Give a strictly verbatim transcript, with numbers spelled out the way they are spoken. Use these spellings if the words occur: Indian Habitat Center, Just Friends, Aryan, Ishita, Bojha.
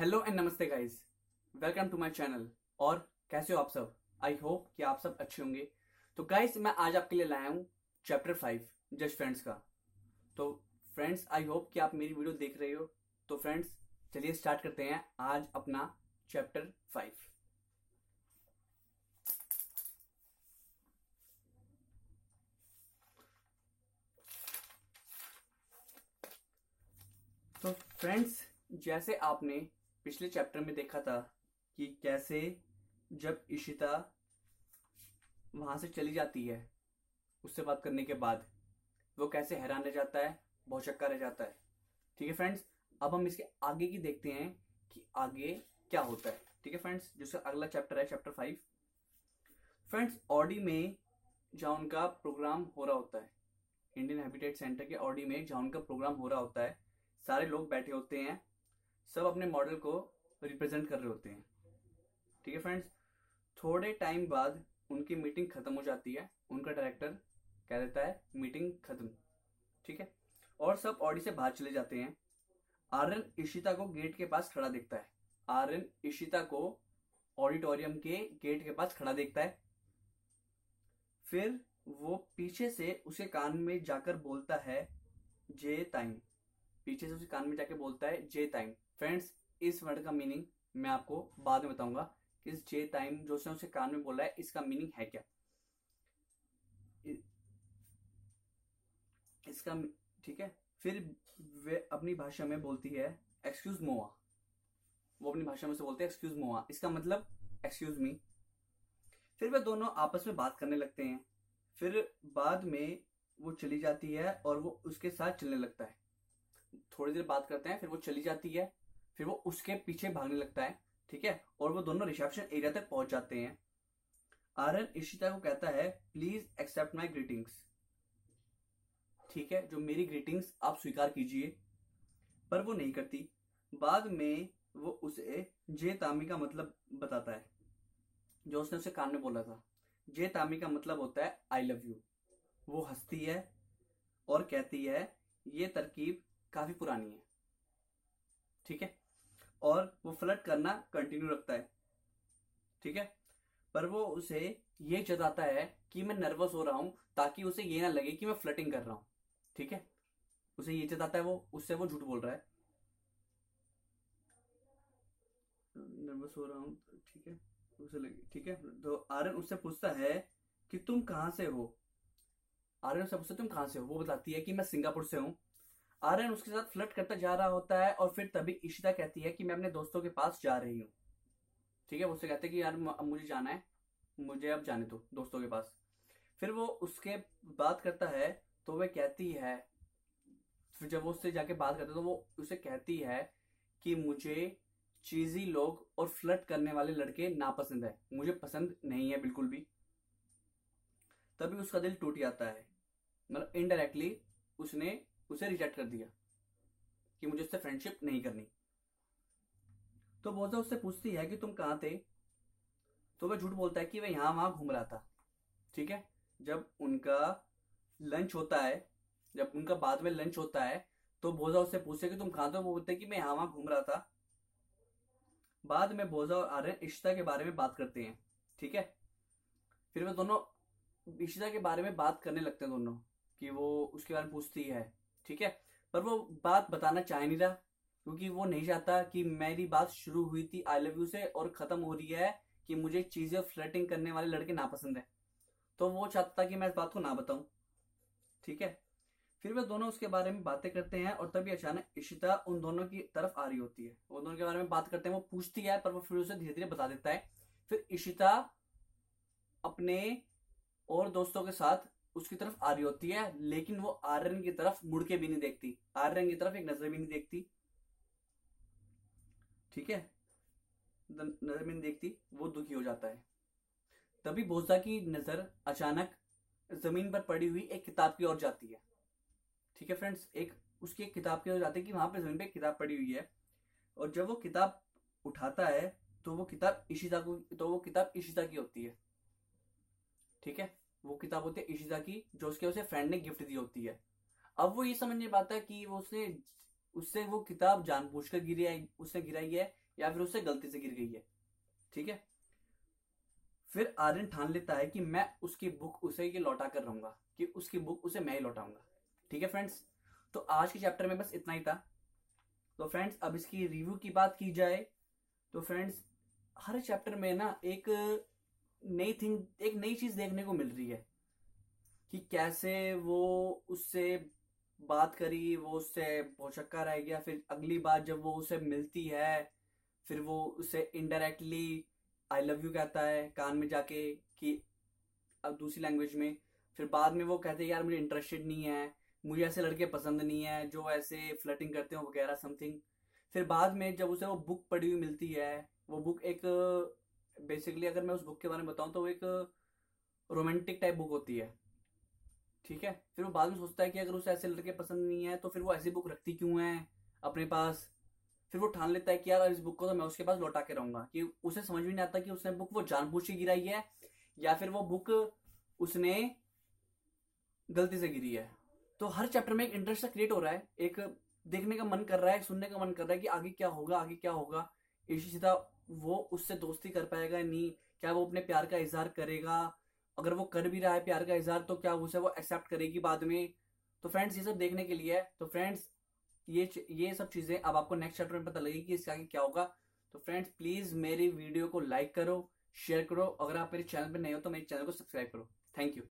Hello and नमस्ते guys, welcome to my channel. और कैसे हो आप सब? आई होप कि आप सब अच्छे होंगे। तो गाइज मैं आज आपके लिए लाया हूँ चैप्टर फाइव जस्ट फ्रेंड्स का। तो फ्रेंड्स आई होप कि आप मेरी वीडियो देख रहे हो। तो फ्रेंड्स चलिए स्टार्ट करते हैं आज अपना चैप्टर फाइव। तो फ्रेंड्स जैसे आपने पिछले चैप्टर में देखा था कि कैसे जब इशिता वहाँ से चली जाती है, उससे बात करने के बाद वो कैसे हैरान रह जाता है, भौचक्का रह जाता है। ठीक है फ्रेंड्स, अब हम इसके आगे की देखते हैं कि आगे क्या होता है। ठीक है फ्रेंड्स, जिसका अगला चैप्टर है चैप्टर फाइव। फ्रेंड्स ऑडी में जहाँ उनका प्रोग्राम हो रहा होता है, इंडियन हैबिटेट सेंटर के ऑडी में जहाँ उनका प्रोग्राम हो रहा होता है, सारे लोग बैठे होते हैं, सब अपने मॉडल को रिप्रेजेंट कर रहे होते हैं। ठीक है फ्रेंड्स, थोड़े टाइम बाद उनकी मीटिंग खत्म हो जाती है। उनका डायरेक्टर कह देता है मीटिंग खत्म। ठीक है, और सब ऑडी से बाहर चले जाते हैं। आर्यन इशिता को गेट के पास खड़ा देखता है। आर्यन इशिता को ऑडिटोरियम के गेट के पास खड़ा देखता है। फिर वो पीछे से उसके कान में जाकर बोलता है जे टाइम। पीछे से उसके कान में जाकर बोलता है जे टाइम। फ्रेंड्स इस वर्ड का मीनिंग मैं आपको बाद में बताऊंगा कि इस जे टाइम जो उसने उसके कान में बोला है, इसका मीनिंग है क्या, इसका। ठीक है, फिर वे अपनी भाषा में बोलती है एक्सक्यूज मोआ। वो अपनी भाषा में से बोलते हैं एक्सक्यूज मोआ, इसका मतलब एक्सक्यूज मी। फिर वे दोनों आपस में बात करने लगते हैं। फिर बाद में वो चली जाती है और वो उसके साथ चलने लगता है। थोड़ी देर बात करते हैं, फिर वो चली जाती है, फिर वो उसके पीछे भागने लगता है। ठीक है, और वो दोनों रिसेप्शन एरिया तक पहुंच जाते हैं। आर्यन इशिता को कहता है प्लीज एक्सेप्ट माय ग्रीटिंग्स। ठीक है, जो मेरी ग्रीटिंग्स आप स्वीकार कीजिए, पर वो नहीं करती। बाद में वो उसे जे तामी का मतलब बताता है, जो उसने उसे कान में बोला था। जे तामी का मतलब होता है आई लव यू। वो हंसती है और कहती है ये तरकीब काफी पुरानी है। ठीक है, और वो फ्लर्ट करना कंटिन्यू रखता है। ठीक है, पर वो उसे ये जताता है कि मैं नर्वस हो रहा हूं, ताकि उसे ये ना लगे कि मैं फ्लर्टिंग कर रहा हूं। ठीक है, उसे ये जताता है वो उससे वो झूठ बोल रहा है, नर्वस हो रहा हूं। ठीक है, उसे लगे। ठीक है, तो आर्यन उससे पूछता है कि तुम कहां से हो। आर्यन उससे पूछता है तुम कहां से हो, वो बताती है कि मैं सिंगापुर से हूं। आर्यन उसके साथ फ्लर्ट करता जा रहा होता है, और फिर तभी इशिता कहती है कि मैं अपने दोस्तों के पास जा रही हूँ। ठीक है, वो उससे कहते हैं कि यार मुझे जाना है, मुझे अब जाने दो दोस्तों के पास। फिर वो उसके बात करता है, तो वह कहती है, फिर जब वो उससे जाके बात करता है तो वो उसे कहती है कि मुझे चीजी लोग और फ्लर्ट करने वाले लड़के नापसंद है, मुझे पसंद नहीं है बिल्कुल भी। तभी उसका दिल टूट जाता है, मतलब इनडायरेक्टली उसने उसे रिजेक्ट कर दिया कि मुझे उससे फ्रेंडशिप नहीं करनी। तो बोझा उससे पूछती है कि तुम कहाँ थे, तो वह झूठ बोलता है कि वह यहाँ वहाँ घूम रहा था। ठीक है, जब उनका लंच होता है, जब उनका बाद में लंच होता है, तो बोझा उससे पूछते है कि तुम कहाँ थे, वो बोलते है कि मैं यहाँ वहाँ घूम रहा था। बाद में बोझा और आर्यन इशिता के बारे में बात करते हैं। ठीक है, फिर वह दोनों इशिता के बारे में बात करने लगते हैं दोनों, कि वो उसके बारे में पूछती है। ठीक है, पर वो बात बताना चाह नहीं रहा, क्योंकि वो नहीं चाहता कि मेरी बात शुरू हुई थी आई लव यू से और खत्म हो रही है कि मुझे चीजें फ्लर्टिंग करने वाले लड़के नापसंद है। तो वो चाहता कि मैं इस बात को ना बताऊं। ठीक है, फिर वे दोनों उसके बारे में बातें करते हैं, और तभी अचानक इशिता उन दोनों की तरफ आ रही होती है। वो दोनों के बारे में बात करते हैं, वो पूछती है, पर वो फिर उसे धीरे धीरे बता देता है। फिर इशिता अपने और दोस्तों के साथ उसकी तरफ आ रही होती है, लेकिन वो आर्यन की तरफ मुड़ के भी नहीं देखती, आर्यन की तरफ एक नजर भी नहीं देखती। ठीक है, नजर भी नहीं देखती, वो दुखी हो जाता है। तभी बोझा की नजर अचानक जमीन पर पड़ी हुई एक किताब की ओर जाती है। ठीक है फ्रेंड्स, एक उसकी एक किताब की ओर जाती है कि वहां पर जमीन पर एक किताब पड़ी हुई है, और जब वो किताब उठाता है तो वो किताब इशिता को तो वो किताब इशिता की होती है। ठीक है, वो किताब होती है इशिता की, जो उसके उसे फ्रेंड ने गिफ्ट दी होती है। अब वो ये समझ नहीं पाता कि वो उसने उससे वो किताब जानबूझकर गिराई उसने गिराई है या फिर उससे गलती से गिर गई है, ठीक है। फिर आर्यन ठान लेता है कि मैं उसकी बुक उसे ही लौटा कर रहूंगा, कि उसकी बुक उसे मैं ही लौटाऊंगा, ठीक है फ्रेंड्स। तो आज के चैप्टर में बस इतना ही था। तो फ्रेंड्स अब इसकी रिव्यू की बात की जाए तो फ्रेंड्स हर चैप्टर में ना एक नई थिंग, एक नई चीज देखने को मिल रही है कि कैसे वो उससे बात करी, वो उससे भौचक्का रह गया, फिर अगली बार जब वो उसे मिलती है फिर वो उसे इनडायरेक्टली आई लव यू कहता है कान में जाके कि अब दूसरी लैंग्वेज में। फिर बाद में वो कहते हैं यार मुझे इंटरेस्टेड नहीं है, मुझे ऐसे लड़के पसंद नहीं है जो ऐसे फ्लर्टिंग करते हो वगैरह समथिंग। फिर बाद में जब उसे वो बुक पढ़ी हुई मिलती है, वो बुक एक बेसिकली अगर मैं उस बुक के बारे में बताऊं तो वो एक रोमांटिक टाइप बुक होती है, ठीक है। फिर वो बाद में सोचता है कि अगर उसे ऐसे लड़के पसंद नहीं है तो फिर वो ऐसी बुक रखती क्यों है अपने पास। फिर वो ठान लेता है कि यार इस बुक को तो मैं उसके पास लौटा के रहूंगा, कि उसे समझ भी नहीं आता कि उसने बुक वो जानबूझ के गिराई है या फिर वो बुक उसने गलती से गिरी है। तो हर चैप्टर में एक इंटरेस्ट क्रिएट हो रहा है, एक देखने का मन कर रहा है, सुनने का मन कर रहा है कि आगे क्या होगा, आगे क्या होगा। इशिता वो उससे दोस्ती कर पाएगा या नहीं, क्या वो अपने प्यार का इजहार करेगा, अगर वो कर भी रहा है प्यार का इजहार तो क्या उसे वो एक्सेप्ट करेगी बाद में। तो फ्रेंड्स ये सब देखने के लिए है। तो फ्रेंड्स ये ये सब चीजें अब आपको नेक्स्ट चैप्टर में पता लगेगी कि इसके आगे क्या होगा। तो फ्रेंड्स प्लीज मेरी वीडियो को लाइक करो, शेयर करो, अगर आप मेरे चैनल पर नए हो तो मेरे चैनल को सब्सक्राइब करो। Thank you.